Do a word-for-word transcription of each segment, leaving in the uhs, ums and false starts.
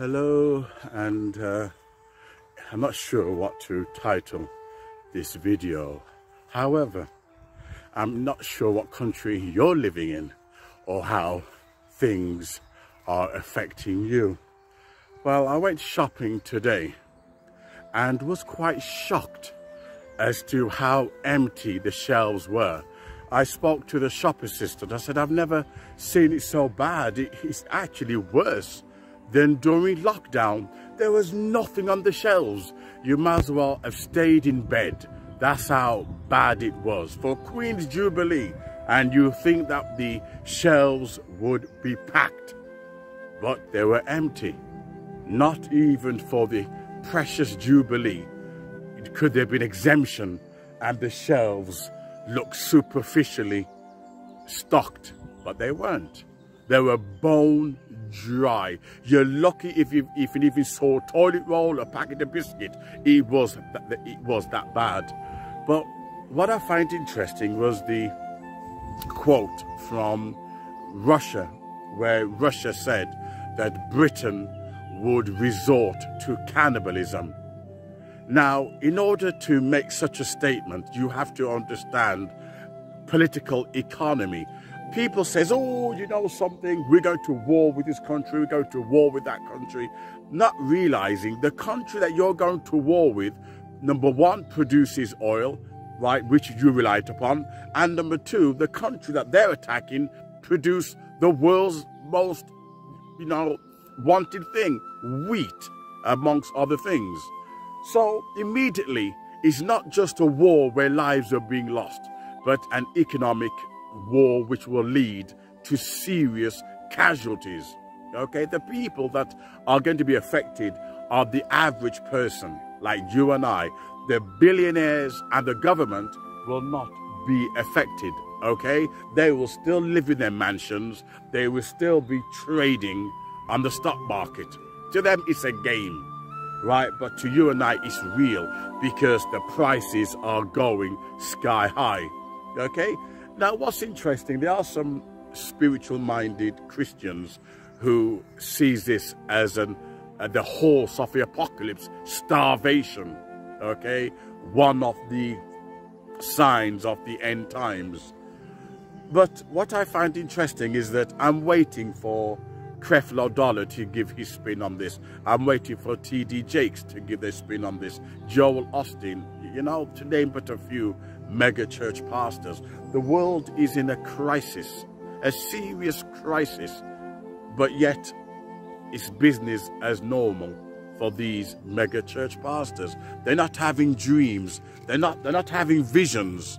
Hello, and uh, I'm not sure what to title this video. However, I'm not sure what country you're living in or how things are affecting you. Well, I went shopping today and was quite shocked as to how empty the shelves were. I spoke to the shop assistant. I said, I've never seen it so bad. It, it's actually worse. Then during lockdown, there was nothing on the shelves. You might as well have stayed in bed. That's how bad it was for Queen's Jubilee. And you think that the shelves would be packed, but they were empty. Not even for the precious Jubilee. It could there be an exemption, and the shelves looked superficially stocked, but they weren't. They were bone dry. You're lucky if you, if you even saw a toilet roll, a packet of biscuit. It was, that, it was that bad. But what I find interesting was the quote from Russia, where Russia said that Britain would resort to cannibalism. Now, in order to make such a statement, you have to understand political economy. People says, oh, you know something, we go to war with this country, we go to war with that country. Not realizing the country that you're going to war with, number one, produces oil, right, which you relied upon. And number two, the country that they're attacking produce the world's most, you know, wanted thing, wheat, amongst other things. So immediately, it's not just a war where lives are being lost, but an economic war which will lead to serious casualties. Okay, the people that are going to be affected are the average person like you and I. The billionaires and the government will not be affected. Okay, they will still live in their mansions, they will still be trading on the stock market. To them it's a game, right? But to you and I it's real, because the prices are going sky high. Okay. Now, what's interesting, there are some spiritual-minded Christians who sees this as an, uh, the horse of the apocalypse, starvation, okay? One of the signs of the end times. But what I find interesting is that I'm waiting for Creflo Dollar to give his spin on this. I'm waiting for T D Jakes to give their spin on this. Joel Austin, you know, to name but a few mega church pastors. The world is in a crisis, a serious crisis, but yet it's business as normal for these mega church pastors. They're not having dreams. They're not, they're not having visions.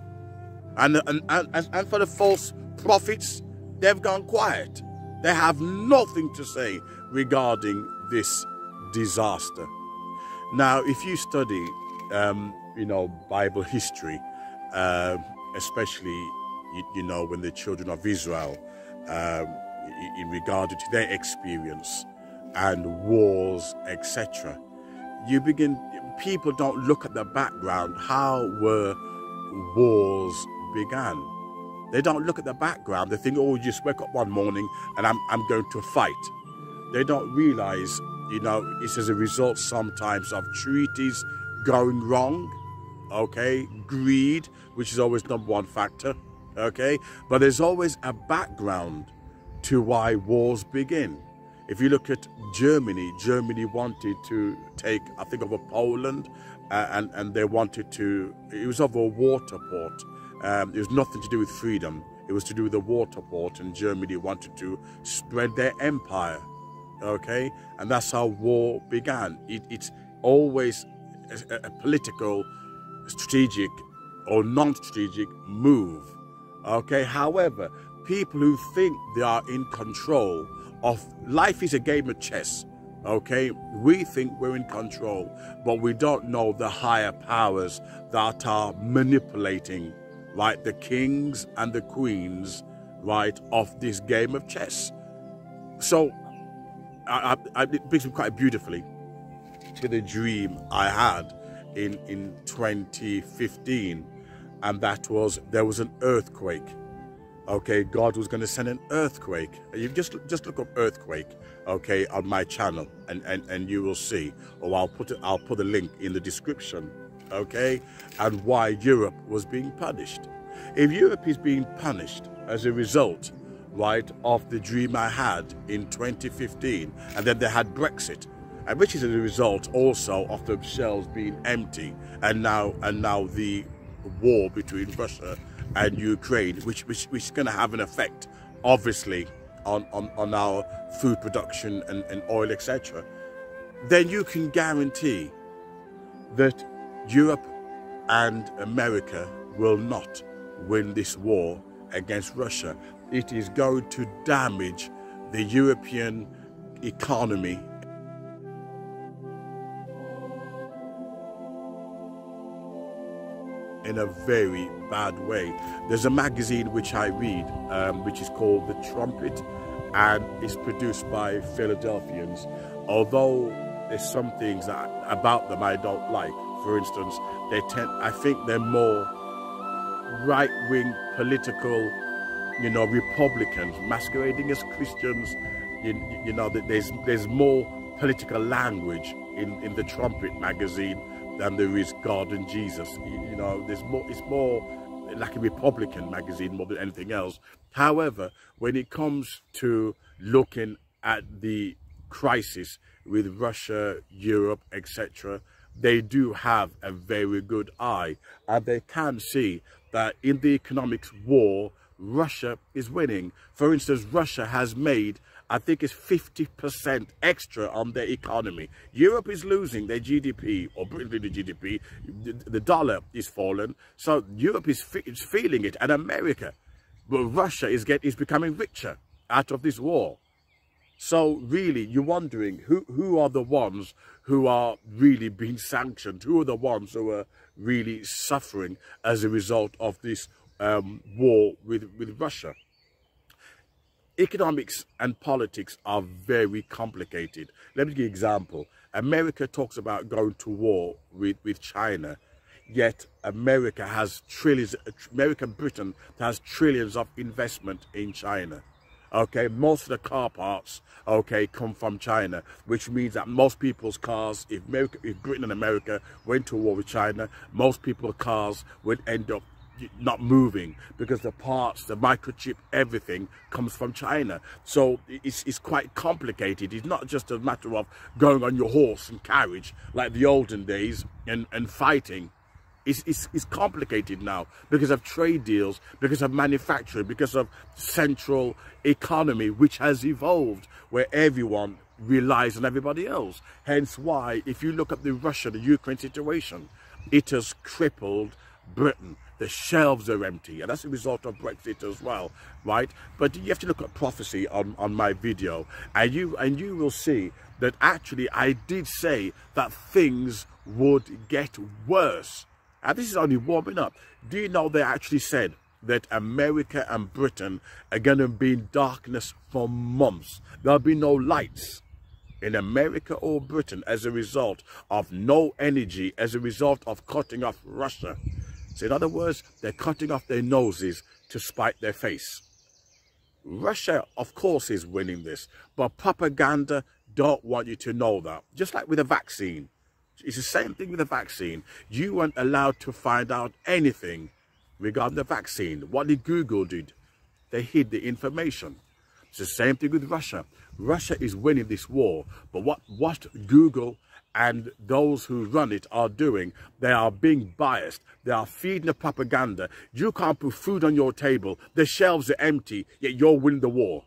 And, and, and, and for the false prophets, they've gone quiet. They have nothing to say regarding this disaster. Now, if you study, um, you know, Bible history, uh, especially, you, you know, when the children of Israel, um, in, in regard to their experience and wars, et cetera, you begin, people don't look at the background, how were wars began. They don't look at the background. They think, oh, you just wake up one morning and I'm, I'm going to fight. They don't realize, you know, it's as a result sometimes of treaties going wrong, okay? Greed, which is always number one factor, okay? But there's always a background to why wars begin. If you look at Germany, Germany wanted to take, I think, over Poland, uh, and, and they wanted to, it was over a water port. Um, it was nothing to do with freedom. It was to do with the water port, and Germany wanted to spread their empire, okay? And that's how war began. It, it's always a, a political, strategic, or non-strategic move, okay? However, people who think they are in control of life is a game of chess, okay? We think we're in control, but we don't know the higher powers that are manipulating, right, the kings and the queens, right, of this game of chess. So I, I, it brings me quite beautifully to the dream I had in, in twenty fifteen, and that was there was an earthquake. Okay, God was going to send an earthquake. You just just look up earthquake, okay, on my channel, and and and you will see. Or I'll put it, I'll put a link in the description, okay, and why Europe was being punished. If Europe is being punished as a result, right, of the dream I had in twenty fifteen, and then they had Brexit, and which is a result also of the shells being empty, and now and now the war between Russia and Ukraine, which, which, which is going to have an effect, obviously, on, on, on our food production and, and oil, et cetera, then you can guarantee that Europe and America will not win this war against Russia. It is going to damage the European economy. In a very bad way. There's a magazine which I read, um, which is called The Trumpet, and it's produced by Philadelphians. Although there's some things that, about them I don't like. For instance, they tend, I think they're more right-wing political, you know, Republicans masquerading as Christians. You, you know, there's there's more political language in in The Trumpet magazine than there is God and Jesus. You know, there's more, it's more like a Republican magazine more than anything else. However, when it comes to looking at the crisis with Russia, Europe, et cetera, they do have a very good eye, and they can see that in the economics war, Russia is winning. For instance, Russia has made, I think it's fifty percent extra on their economy. Europe is losing their G D P, or Britain the G D P. The dollar is fallen, so Europe is, fe is feeling it, and America. But Russia is get is becoming richer out of this war. So really, you're wondering who who are the ones who are really being sanctioned? Who are the ones who are really suffering as a result of this um, war with with Russia? Economics and politics are very complicated. Let me give you an example. America talks about going to war with, with China, yet America has trillions, America and Britain has trillions of investment in China. Okay, most of the car parts, okay, come from China, which means that most people's cars, if, America, if Britain and America went to war with China, most people's cars would end up not moving, because the parts, the microchip, everything comes from China. So it's, it's quite complicated. It's not just a matter of going on your horse and carriage like the olden days and, and fighting. It's, it's, it's complicated now because of trade deals, because of manufacturing, because of central economy, which has evolved where everyone relies on everybody else. Hence why, if you look at the Russia, the Ukraine situation, it has crippled Britain. The shelves are empty, and that's a result of Brexit as well, right? But you have to look at prophecy on, on my video, and you and you will see that actually I did say that things would get worse. And this is only warming up. Do you know they actually said that America and Britain are going to be in darkness for months? There'll be no lights in America or Britain as a result of no energy, as a result of cutting off Russia. So in other words, they're cutting off their noses to spite their face. Russia, of course, is winning this, but propaganda don't want you to know that. Just like with a vaccine. It's the same thing with a vaccine. You weren't allowed to find out anything regarding the vaccine. What did Google do? They hid the information. It's the same thing with Russia. Russia is winning this war, but what, what Google and those who run it are doing, they are being biased. They are feeding the propaganda. You can't put food on your table. The shelves are empty, yet you're winning the war.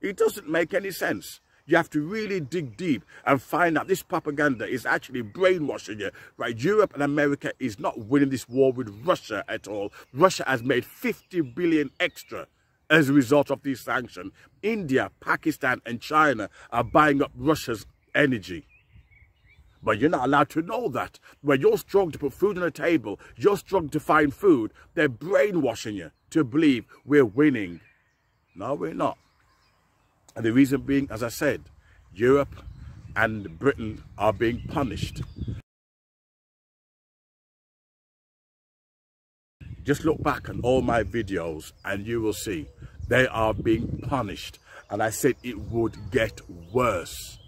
It doesn't make any sense. You have to really dig deep and find out this propaganda is actually brainwashing you. Right? Europe and America is not winning this war with Russia at all. Russia has made fifty billion extra as a result of these sanctions. India, Pakistan and China are buying up Russia's energy. But you're not allowed to know that. When you're struggling to put food on the table, you're struggling to find food, they're brainwashing you to believe we're winning. No, we're not. And the reason being, as I said, Europe and Britain are being punished. Just look back on all my videos and you will see they are being punished. And I said it would get worse.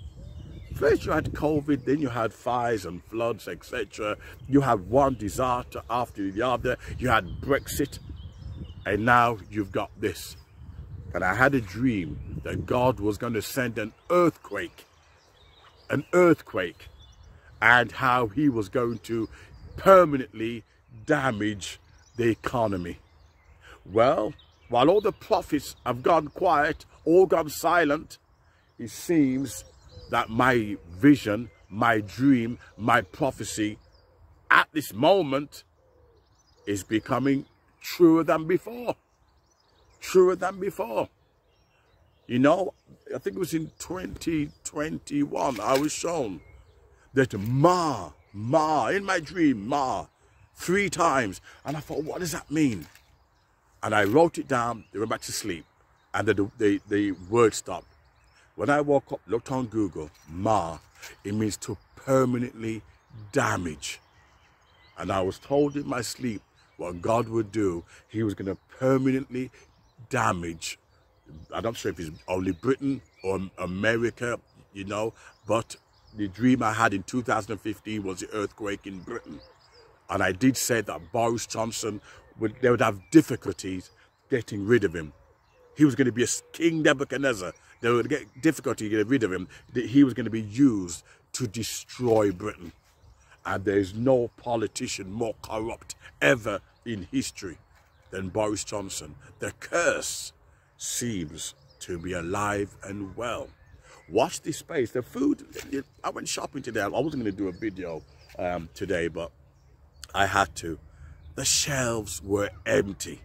First you had COVID, then you had fires and floods, et cetera. You had one disaster after the other. You had Brexit. And now you've got this. And I had a dream that God was going to send an earthquake. An earthquake. And how he was going to permanently damage the economy. Well, while all the prophets have gone quiet, all gone silent, it seems that my vision, my dream, my prophecy at this moment is becoming truer than before. Truer than before. You know, I think it was in twenty twenty-one I was shown that Ma, Ma, in my dream, Ma, three times. And I thought, what does that mean? And I wrote it down, they went back to sleep. And the, the, the word stopped. When I woke up, looked on Google, Ma, it means to permanently damage. And I was told in my sleep what God would do. He was going to permanently damage. I'm not sure if it's only Britain or America, you know, but the dream I had in two thousand fifteen was the earthquake in Britain. And I did say that Boris Johnson, would, they would have difficulties getting rid of him. He was going to be a King Nebuchadnezzar. They would get difficulty getting rid of him. That he was going to be used to destroy Britain. And there is no politician more corrupt ever in history than Boris Johnson. The curse seems to be alive and well. Watch this space. The food, I went shopping today. I wasn't going to do a video um, today, but I had to. The shelves were empty.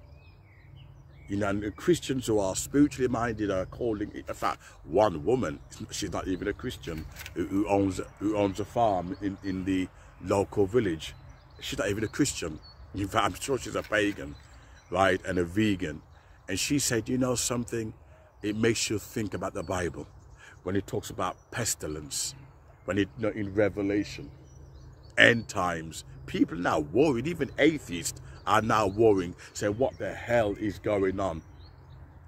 You know, and the Christians who are spiritually minded are calling it. In fact, one woman, she's not even a Christian, who, who owns who owns a farm in, in the local village. She's not even a Christian. In fact, I'm sure she's a pagan, right, and a vegan. And she said, you know something? It makes you think about the Bible when it talks about pestilence, when it you know, in Revelation, end times. People are now worried, even atheists are now worrying, saying, what the hell is going on?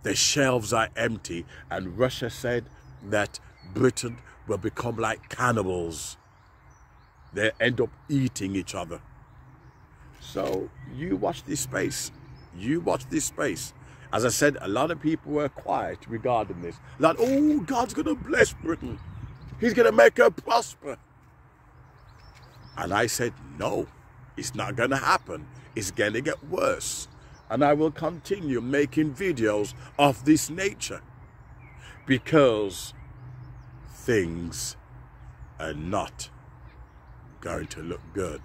The shelves are empty, and Russia said that Britain will become like cannibals. They end up eating each other. So you watch this space. You watch this space. As I said, a lot of people were quiet regarding this. Like, oh, God's going to bless Britain. He's going to make her prosper. And I said, no, it's not going to happen. It's going to get worse. And I will continue making videos of this nature because things are not going to look good.